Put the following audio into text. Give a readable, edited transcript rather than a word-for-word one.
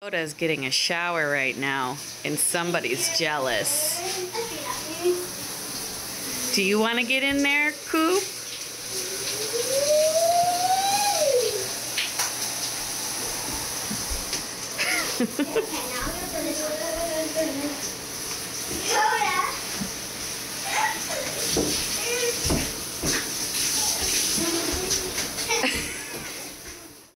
Rhoda's getting a shower right now, and somebody's jealous. Do you want to get in there, Coop? Rhoda!